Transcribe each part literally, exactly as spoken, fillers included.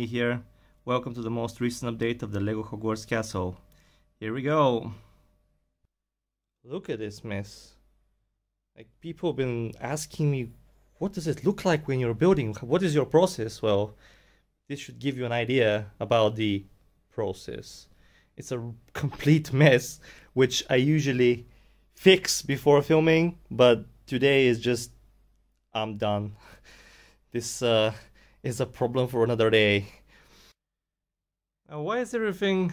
me here. Welcome to the most recent update of the LEGO Hogwarts Castle. Here we go. Look at this mess. Like, people have been asking me, what does it look like when you're building? What is your process? Well, this should give you an idea about the process. It's a complete mess, which I usually fix before filming, but today is just, I'm done. This uh, is a problem for another day. Now, why is everything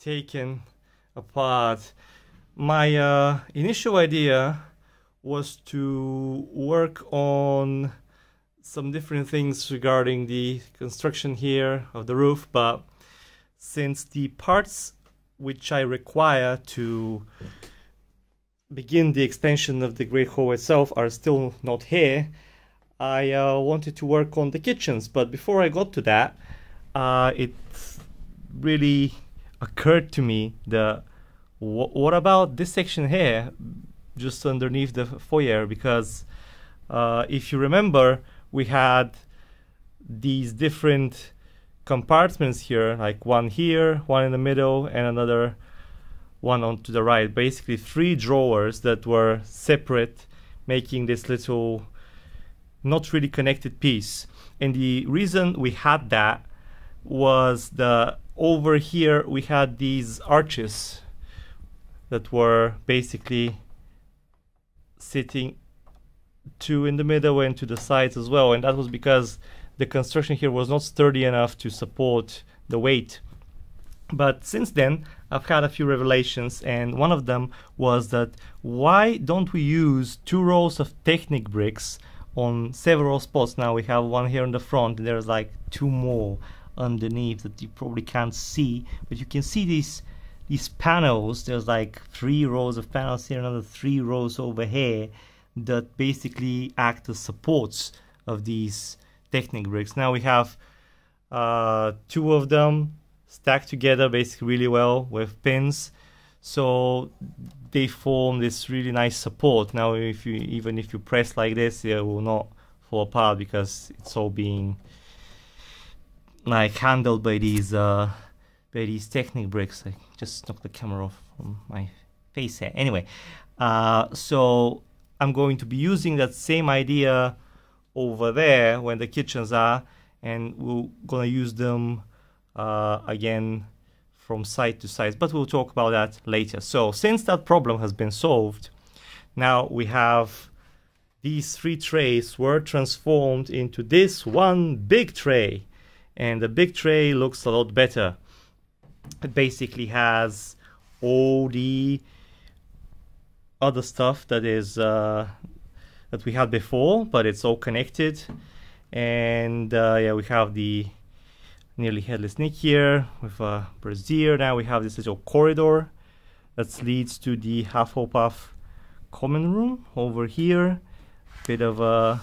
taken apart? My uh, initial idea was to work on some different things regarding the construction here of the roof, but since the parts which I require to begin the extension of the Great Hall itself are still not here, I uh, wanted to work on the kitchens. But before I got to that, uh, it really occurred to me that wh what about this section here, just underneath the foyer? Because uh, if you remember, we had these different compartments here, like one here, one in the middle, and another one on to the right. Basically three drawers that were separate, making this little not really connected piece. And the reason we had that was that over here we had these arches that were basically sitting two in the middle and to the sides as well, and that was because the construction here was not sturdy enough to support the weight. But since then I've had a few revelations, and one of them was that why don't we use two rows of Technic bricks on several spots? Now we have one here in the front, and there's like two more underneath that you probably can't see, but you can see these these panels. There's like three rows of panels here, another three rows over here that basically act as supports of these Technic bricks. Now we have uh, two of them stacked together basically really well with pins, so they form this really nice support. Now if you even if you press like this, it will not fall apart because it's all being like handled by these uh, by these Technic bricks. I just knocked the camera off from my face here. Anyway, uh, so I'm going to be using that same idea over there when the kitchens are, and we're gonna use them Uh, again from side to side, but we'll talk about that later. So since that problem has been solved, now we have these three trays were transformed into this one big tray, and the big tray looks a lot better. It basically has all the other stuff that is uh, that we had before, but it's all connected. And uh, yeah, we have the nearly headless Nick here with a brassiere. Now we have this little corridor that leads to the Hufflepuff common room over here. Bit of a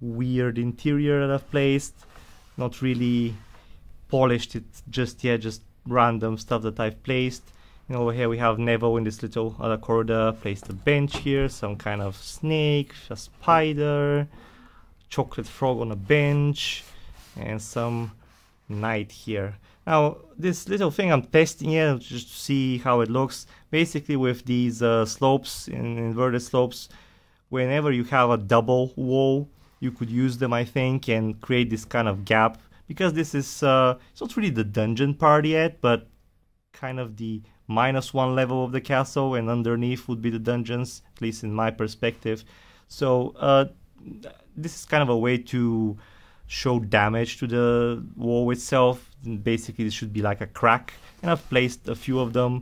weird interior that I've placed. Not really polished it just yet, just random stuff that I've placed. And over here we have Neville in this little other corridor. Placed a bench here, some kind of snake, a spider, chocolate frog on a bench, and some knight here. Now this little thing I'm testing here just to see how it looks. Basically with these uh, slopes, in inverted slopes, whenever you have a double wall, you could use them, I think, and create this kind of gap, because this is uh, it's not really the dungeon part yet, but kind of the minus one level of the castle, and underneath would be the dungeons, at least in my perspective. So uh, this is kind of a way to show damage to the wall itself. Basically this should be like a crack, and I've placed a few of them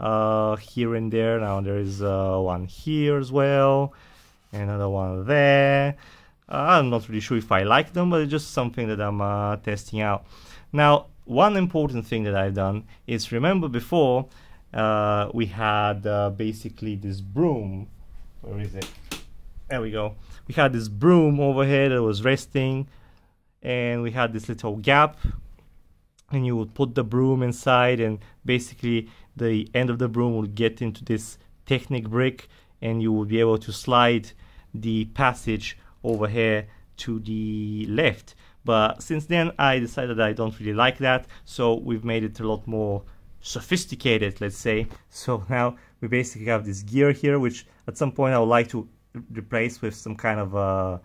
uh, here and there. Now there is uh, one here as well, another one there. uh, I'm not really sure if I like them, but it's just something that I'm uh, testing out. Now one important thing that I've done is, remember before uh, we had uh, basically this broom, where is it, there we go, we had this broom over here that was resting, and we had this little gap, and you would put the broom inside, and basically the end of the broom would get into this Technic brick, and you would be able to slide the passage over here to the left. But since then I decided I don't really like that, so we've made it a lot more sophisticated, let's say. So now we basically have this gear here, which at some point I would like to replace with some kind of uh,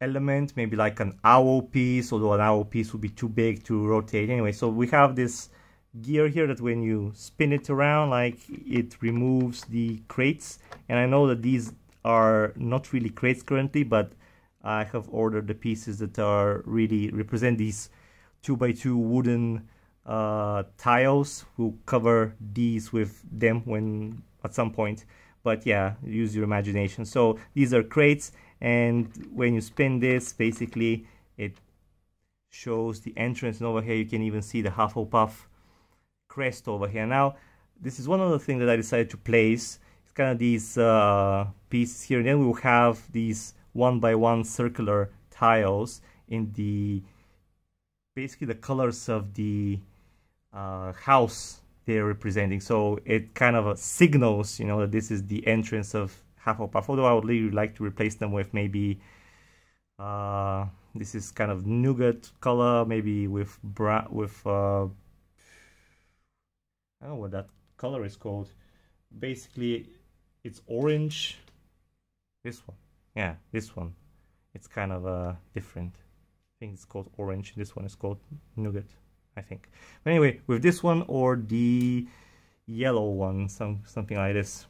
element, maybe like an owl piece, although an owl piece would be too big to rotate anyway. So we have this gear here that when you spin it around, like, it removes the crates. And I know that these are not really crates currently, but I have ordered the pieces that are really represent these two by two wooden uh, tiles. We'll cover these with them when at some point, but yeah, use your imagination. So these are crates, and when you spin this, basically it shows the entrance, and over here you can even see the Hufflepuff crest over here. Now this is one other thing that I decided to place. It's kind of these uh, pieces here, and then we will have these one by one circular tiles in the basically the colors of the uh, house they're representing. So it kind of uh, signals, you know, that this is the entrance of Hufflepuff. Although I would really like to replace them with maybe uh, this is kind of nougat color, maybe with bra with uh, I don't know what that color is called. Basically, it's orange. This one. Yeah, this one. It's kind of uh, different. I think it's called orange. This one is called nougat, I think. But anyway, with this one or the yellow one, some something like this.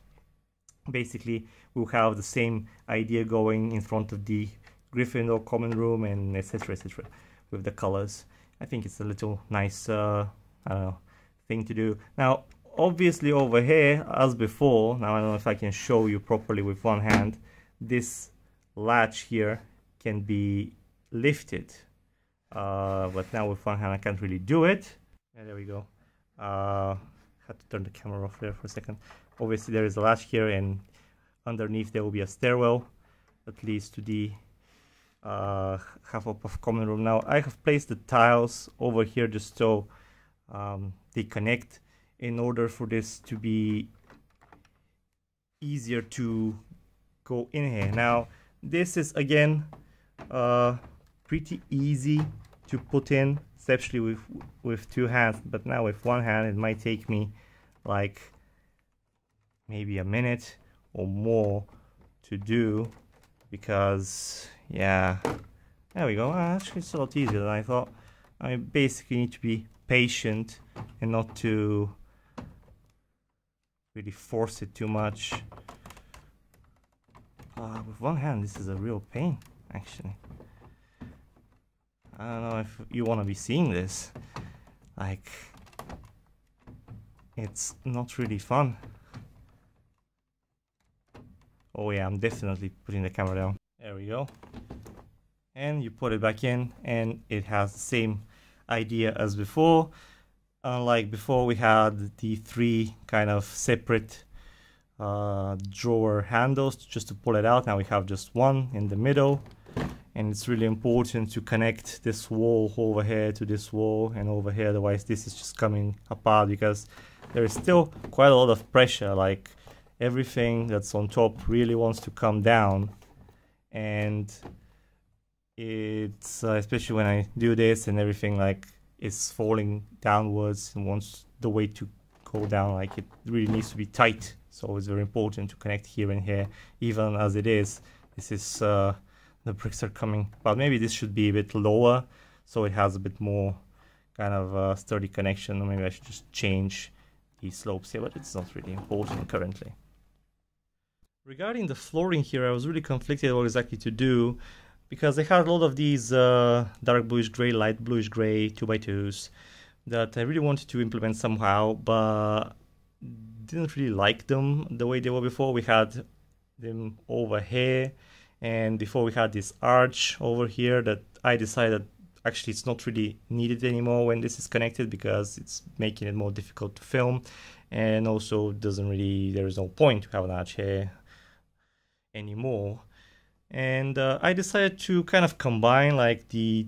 Basically, we'll have the same idea going in front of the Gryffindor common room and et cetera, et cetera, with the colors. I think it's a little nice uh, I don't know, thing to do. Now, obviously, over here, as before, now I don't know if I can show you properly with one hand. This latch here can be lifted, uh, but now with one hand I can't really do it. And there we go. Uh, had to turn the camera off there for a second. Obviously there is a latch here, and underneath there will be a stairwell that leads to the uh, Hufflepuff common room. Now I have placed the tiles over here just so um, they connect, in order for this to be easier to go in here. Now this is again uh, pretty easy to put in, especially with with two hands, but now with one hand it might take me like maybe a minute or more to do, because yeah, there we go. Actually it's a lot easier than I thought. I basically need to be patient and not to really force it too much. Uh, with one hand, this is a real pain, actually. I don't know if you want to be seeing this. Like, it's not really fun. Oh yeah, I'm definitely putting the camera down. There we go. And you put it back in, and it has the same idea as before. Unlike before, we had the three kind of separate uh drawer handles just to pull it out. Now we have just one in the middle, and it's really important to connect this wall over here to this wall and over here, otherwise this is just coming apart, because there is still quite a lot of pressure. Like, everything that's on top really wants to come down, and it's uh, especially when I do this and everything like is falling downwards and wants the weight to go down. Like, it really needs to be tight. So it's very important to connect here and here, even as it is. This is, uh, the bricks are coming, but maybe this should be a bit lower, so it has a bit more kind of uh, sturdy connection. Or maybe I should just change the slopes here, but it's not really important currently. Regarding the flooring here, I was really conflicted what exactly to do, because I had a lot of these uh, dark bluish gray, light bluish gray two by twos that I really wanted to implement somehow, but didn't really like them the way they were before. We had them over here, and before we had this arch over here that I decided actually it's not really needed anymore when this is connected, because it's making it more difficult to film, and also doesn't really, there is no point to have an arch here anymore. And uh, I decided to kind of combine like the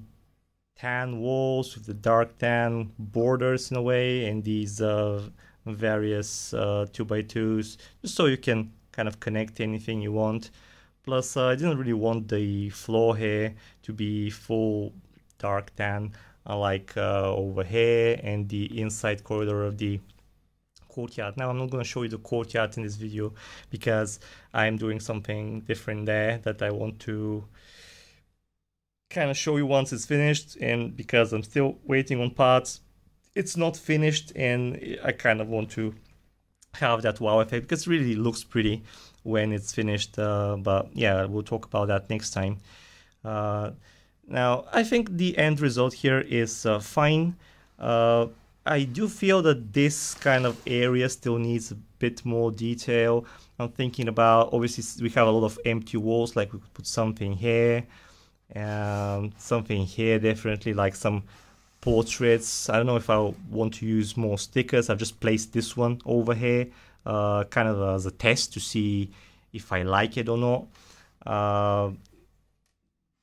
tan walls with the dark tan borders in a way, and these uh, various uh, two by twos, just so you can kind of connect anything you want. Plus, uh, I didn't really want the floor here to be full dark tan, like uh, over here, and the inside corridor of the courtyard. Now I'm not going to show you the courtyard in this video because I'm doing something different there that I want to kind of show you once it's finished, and because I'm still waiting on parts, it's not finished, and I kind of want to have that wow effect because it really looks pretty when it's finished, uh, but yeah, we'll talk about that next time. Uh, now I think the end result here is uh, fine. uh, I do feel that this kind of area still needs a bit more detail. I'm thinking about, obviously we have a lot of empty walls, like we could put something here and something here, definitely, like some portraits. I don't know if I want to use more stickers. I've just placed this one over here, uh, kind of as a test to see if I like it or not. Uh,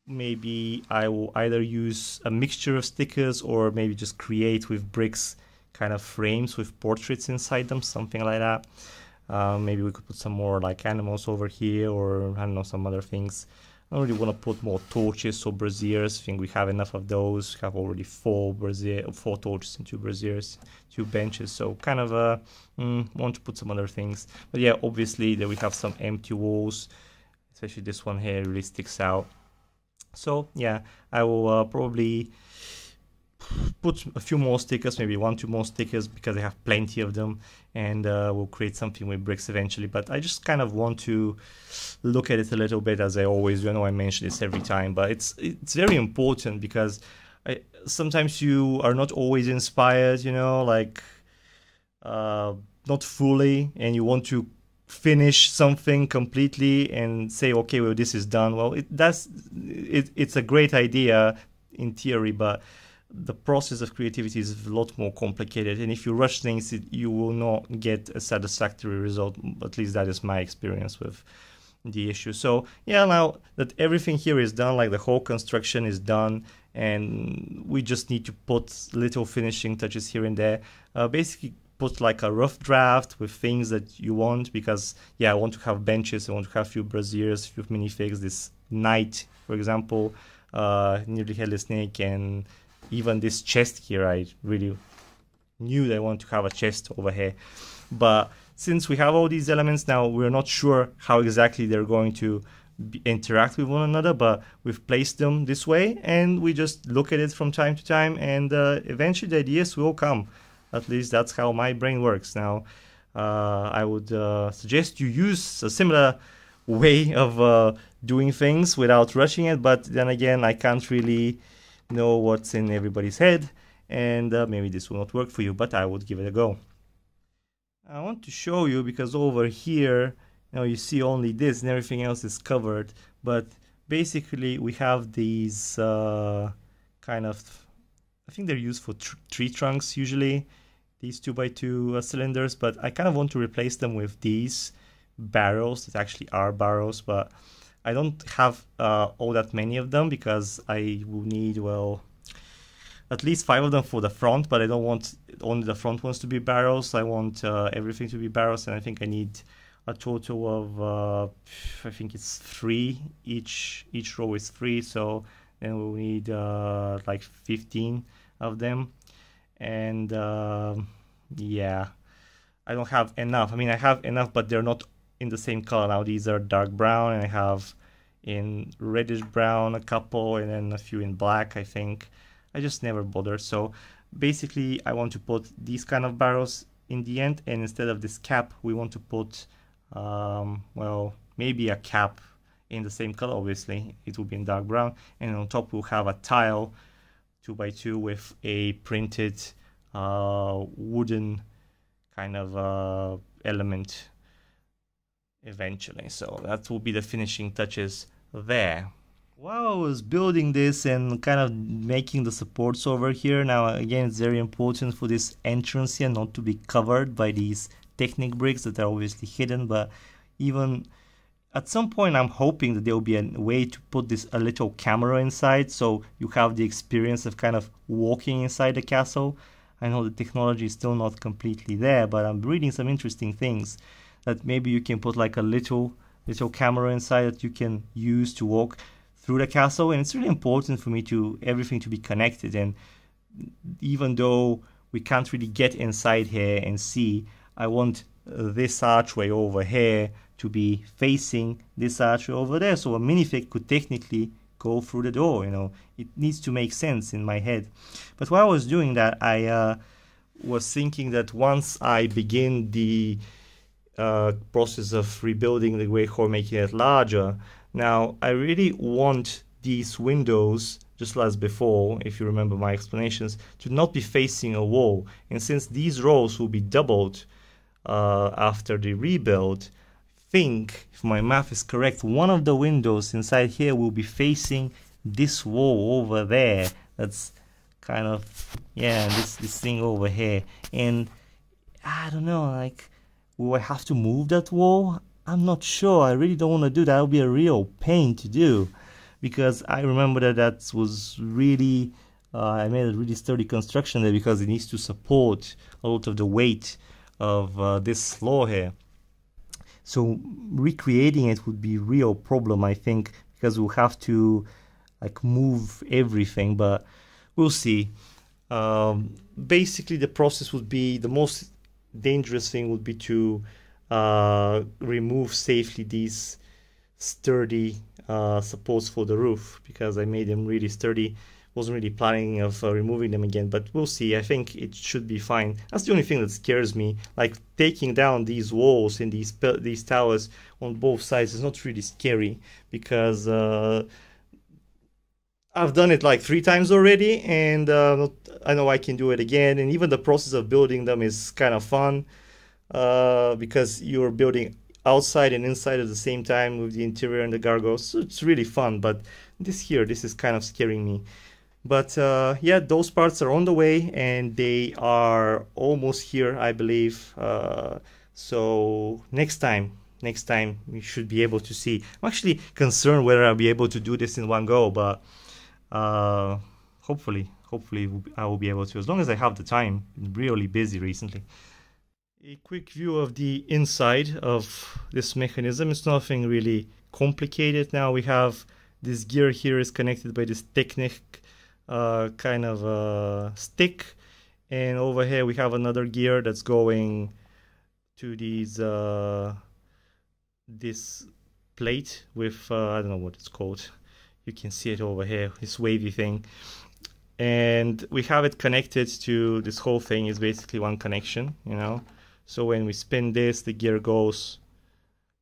maybe I will either use a mixture of stickers or maybe just create with bricks kind of frames with portraits inside them, something like that. Uh, maybe we could put some more like animals over here, or I don't know, some other things. I don't really want to put more torches or braziers. I think we have enough of those. We have already four brazier, four torches and two braziers, two benches. So kind of uh, mm, want to put some other things. But yeah, obviously there we have some empty walls, especially this one here really sticks out. So yeah, I will uh, probably put a few more stickers, maybe one, two more stickers, because I have plenty of them, and uh, we'll create something with bricks eventually. But I just kind of want to look at it a little bit, as I always do. I know I mention this every time, but it's it's very important because I, sometimes you are not always inspired, you know, like uh, not fully, and you want to finish something completely and say, okay, well, this is done. Well, it that's it, it's a great idea in theory, but the process of creativity is a lot more complicated, and if you rush things, it, you will not get a satisfactory result. At least that is my experience with the issue. So yeah, now that everything here is done, like the whole construction is done, and we just need to put little finishing touches here and there. Uh, basically put like a rough draft with things that you want, because yeah, I want to have benches, I want to have a few braziers, a few minifigs, this knight, for example, uh, nearly headless snake, and even this chest here. I really knew they want to have a chest over here, but since we have all these elements now, we're not sure how exactly they're going to be, interact with one another, but we've placed them this way, and we just look at it from time to time, and uh, eventually the ideas will come. At least that's how my brain works. Now uh, I would uh, suggest you use a similar way of uh, doing things without rushing it, but then again, I can't really know what's in everybody's head, and uh, maybe this will not work for you, but I would give it a go. I want to show you, because over here, you know, you see only this and everything else is covered, but basically we have these uh, kind of, I think they're used for tr tree trunks usually, these two by two uh, cylinders, but I kind of want to replace them with these barrels that actually are barrels, but I don't have uh, all that many of them, because I will need, well, at least five of them for the front, but I don't want only the front ones to be barrels. I want uh, everything to be barrels, and I think I need a total of, uh, I think it's three, each each row is three, so then we'll need uh, like fifteen of them, and uh, yeah, I don't have enough. I mean, I have enough, but they're not in the same color. Now these are dark brown, and I have in reddish brown a couple, and then a few in black, I think. I just never bothered. So basically I want to put these kind of barrels in the end, and instead of this cap we want to put um, well, maybe a cap in the same color. Obviously it will be in dark brown, and on top we'll have a tile two by two with a printed uh, wooden kind of uh, element eventually. So that will be the finishing touches there. While I was building this and kind of making the supports over here, now again, it's very important for this entrance here not to be covered by these Technic bricks that are obviously hidden, but even at some point I'm hoping that there will be a way to put this a little camera inside, so you have the experience of kind of walking inside the castle. I know the technology is still not completely there, but I'm reading some interesting things that maybe you can put like a little little camera inside that you can use to walk through the castle, and it's really important for me to everything to be connected. And even though we can't really get inside here and see, I want this archway over here to be facing this archway over there, so a minifig could technically go through the door. You know, it needs to make sense in my head. But while I was doing that, I uh, was thinking that once I begin the uh, process of rebuilding the Great Hall, making it larger, now I really want these windows, just as before, if you remember my explanations, to not be facing a wall. And since these rows will be doubled uh, after the rebuild, I think, if my math is correct, one of the windows inside here will be facing this wall over there. That's kind of, yeah, this, this thing over here. And I don't know, like, will I have to move that wall? I'm not sure. I really don't want to do that. That would be a real pain to do, because I remember that that was really, uh, I made a really sturdy construction there because it needs to support a lot of the weight of uh, this floor here. So recreating it would be a real problem, I think, because we'll have to like move everything, but we'll see. Um, basically, the process would be, the most dangerous thing would be to uh, remove safely these sturdy uh, supports for the roof, because I made them really sturdy. Wasn't really planning of uh, removing them again, but we'll see. I think it should be fine. That's the only thing that scares me. Like, taking down these walls and these these towers on both sides is not really scary, because uh, I've done it like three times already, and uh, not, I know I can do it again. And even the process of building them is kind of fun, uh, because you're building outside and inside at the same time with the interior and the gargoyles. So it's really fun, but this here, this is kind of scaring me. But uh, yeah, those parts are on the way, and they are almost here, I believe. Uh, so next time, next time we should be able to see. I'm actually concerned whether I'll be able to do this in one go, but uh, hopefully, hopefully I will be able to, as long as I have the time. I've been really busy recently. A quick view of the inside of this mechanism. It's nothing really complicated. Now we have this gear here is connected by this Technic Uh, kind of a stick, and over here we have another gear that's going to these uh, this plate with uh, I don't know what it's called. You can see it over here, this wavy thing, and we have it connected to this whole thing. Is basically one connection, you know. So when we spin this, the gear goes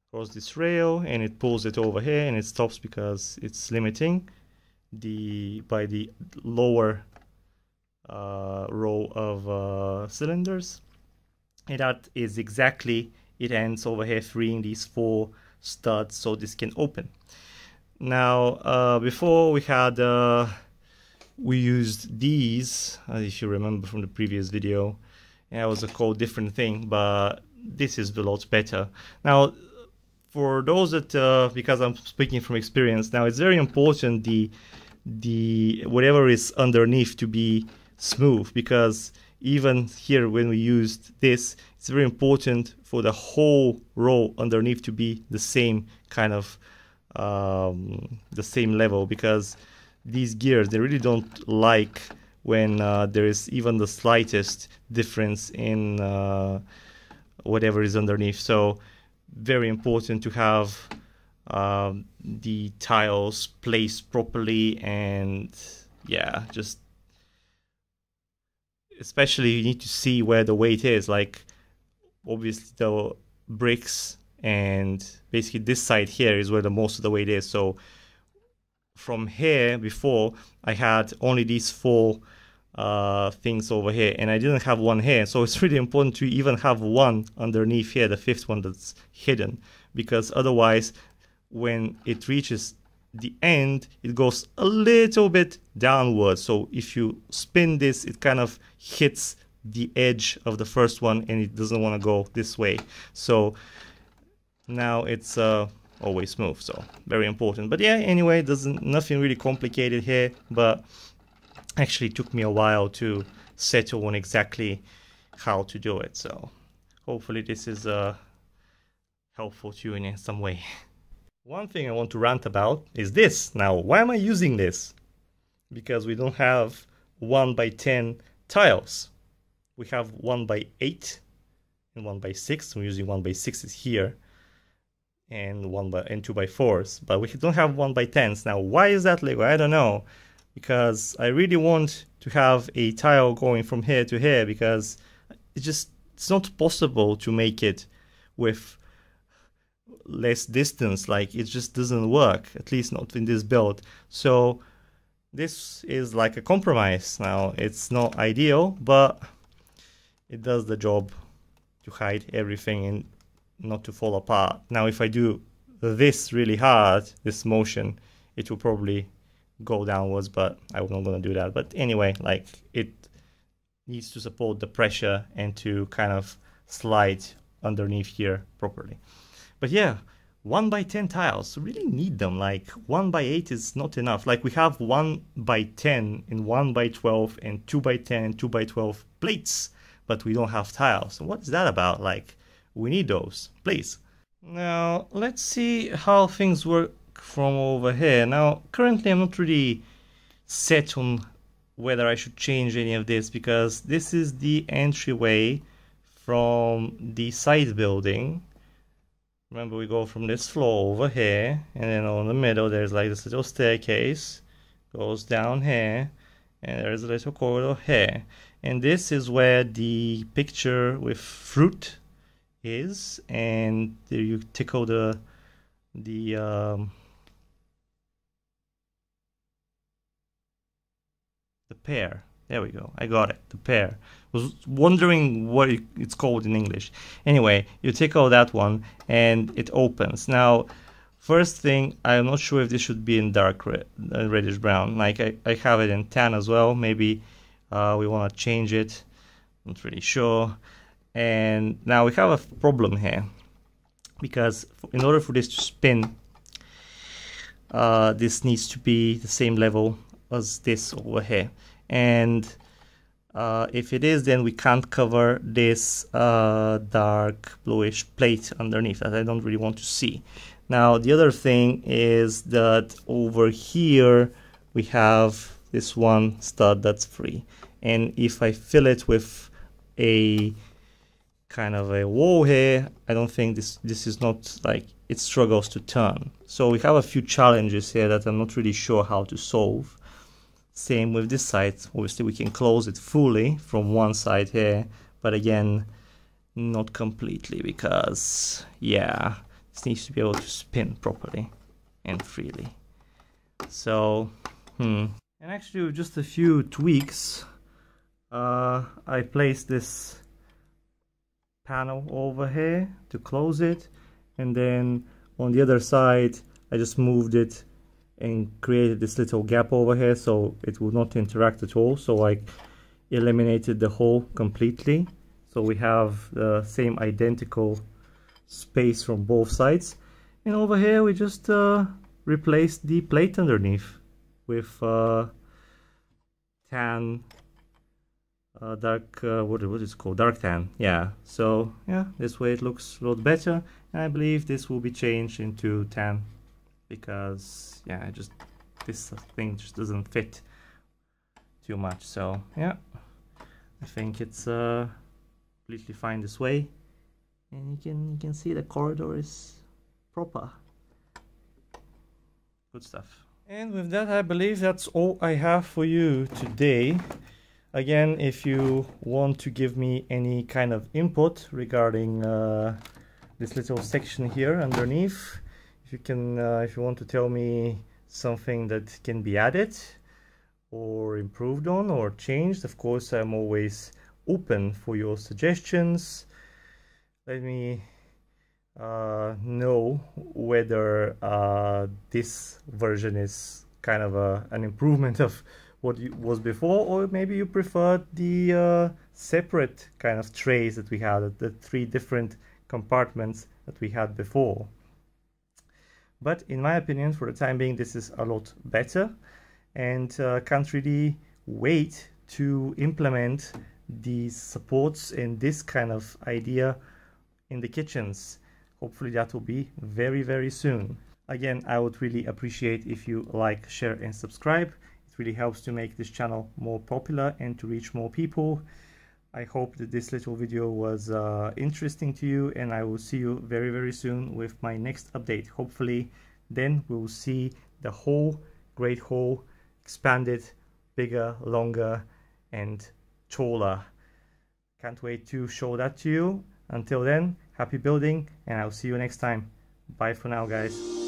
across this rail and it pulls it over here, and it stops because it's limiting the by the lower uh, row of uh, cylinders, and that is exactly it. Ends over here, freeing these four studs so this can open. Now uh, before we had uh, we used these, if you remember from the previous video, and that was a whole different thing, but this is a lot better now. For those that, uh, because I'm speaking from experience now, it's very important the the whatever is underneath to be smooth, because even here when we used this, it's very important for the whole row underneath to be the same kind of um, the same level, because these gears, they really don't like when uh, there is even the slightest difference in uh, whatever is underneath. So very important to have uh, the tiles placed properly, and yeah, just especially you need to see where the weight is. Like, obviously the bricks and basically this side here is where the most of the weight is. So from here before, I had only these four uh things over here, and I didn't have one here. So it's really important to even have one underneath here, the fifth one that's hidden, because otherwise when it reaches the end, it goes a little bit downward. So if you spin this, it kind of hits the edge of the first one, and it doesn't want to go this way. So now it's uh always smooth, so very important. But yeah, anyway, doesn't nothing really complicated here, but actually took me a while to settle on exactly how to do it. So hopefully this is uh, helpful to you in some way. One thing I want to rant about is this. Now, why am I using this? Because we don't have one by ten tiles. We have one by eight and one by six. We're using one by sixes here and one by and two by fours, but we don't have one by tens. Now, why is that, Lego? I don't know, because I really want to have a tile going from here to here, because it's just it's not possible to make it with less distance. Like, it just doesn't work, at least not in this build. So this is like a compromise. Now, it's not ideal, but it does the job to hide everything and not to fall apart. Now, if I do this really hard, this motion, it will probably go downwards, but I'm not gonna do that. But anyway, like, it needs to support the pressure and to kind of slide underneath here properly. But yeah, one by ten tiles, really need them. Like, one by eight is not enough. Like, we have one by ten and one by twelve and two by ten and two by twelve plates, but we don't have tiles. So what is that about? Like, we need those, please. Now, let's see how things work from over here. Now, currently I'm not really set on whether I should change any of this, because this is the entryway from the side building. Remember, we go from this floor over here, and then on the middle there's like this little staircase, goes down here, and there's a little corridor here. And this is where the picture with fruit is, and there you tickle the the um, the pear. There we go. I got it. The pear. Was wondering what it's called in English. Anyway, you tickle that one and it opens. Now, first thing, I'm not sure if this should be in dark red, uh, reddish brown. Like, I, I have it in tan as well. Maybe uh, we want to change it. Not really sure. And now we have a problem here, because in order for this to spin, uh, this needs to be the same level as this over here. And uh, if it is, then we can't cover this uh, dark bluish plate underneath that I don't really want to see. Now, the other thing is that over here we have this one stud that's free, and if I fill it with a kind of a wall here, I don't think this this is not like it struggles to turn. So we have a few challenges here that I'm not really sure how to solve. Same with this side. Obviously, we can close it fully from one side here, but again, not completely, because yeah, this needs to be able to spin properly and freely. So, hmm. And actually, with just a few tweaks, uh, I placed this panel over here to close it, and then on the other side, I just moved it and created this little gap over here so it will not interact at all. So I eliminated the hole completely, so we have the same identical space from both sides. And over here we just uh, replaced the plate underneath with uh, tan, uh, dark, uh, what, what is it called? Dark tan, yeah. So yeah, this way it looks a lot better, and I believe this will be changed into tan, because yeah, just this thing just doesn't fit too much. So yeah, I think it's uh, completely fine this way, and you can you can see the corridor is proper. Good stuff. And with that, I believe that's all I have for you today. Again, if you want to give me any kind of input regarding uh, this little section here underneath, you can uh, if you want to tell me something that can be added or improved on or changed, of course I'm always open for your suggestions. Let me uh, know whether uh, this version is kind of a, an improvement of what you, was before, or maybe you preferred the uh, separate kind of trays that we had, the three different compartments that we had before. But in my opinion, for the time being, this is a lot better, and uh, can't really wait to implement these supports and this kind of idea in the kitchens. Hopefully that will be very, very soon. Again, I would really appreciate if you like, share and subscribe. It really helps to make this channel more popular and to reach more people. I hope that this little video was uh, interesting to you, and I will see you very very soon with my next update. Hopefully then we will see the whole Great Hall expanded, bigger, longer and taller. Can't wait to show that to you. Until then, happy building, and I'll see you next time. Bye for now, guys.